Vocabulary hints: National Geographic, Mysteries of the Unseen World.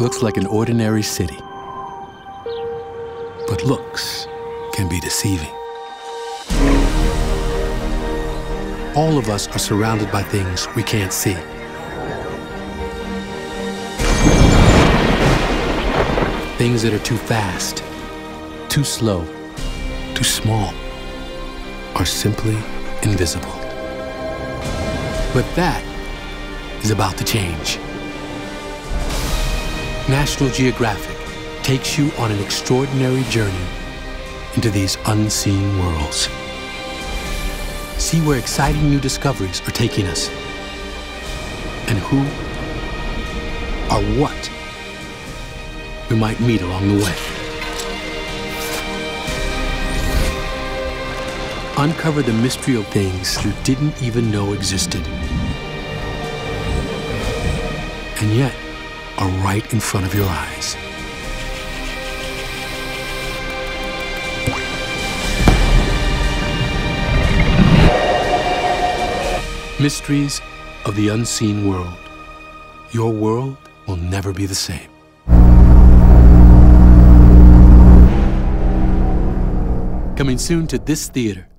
looks like an ordinary city. But looks can be deceiving. All of us are surrounded by things we can't see. Things that are too fast, too slow, too small, are simply invisible. But that is about to change. National Geographic takes you on an extraordinary journey into these unseen worlds. See where exciting new discoveries are taking us, and who or what we might meet along the way. Uncover the mystery of things you didn't even know existed, and yet are right in front of your eyes. Mysteries of the Unseen World. Your world will never be the same. Coming soon to this theater.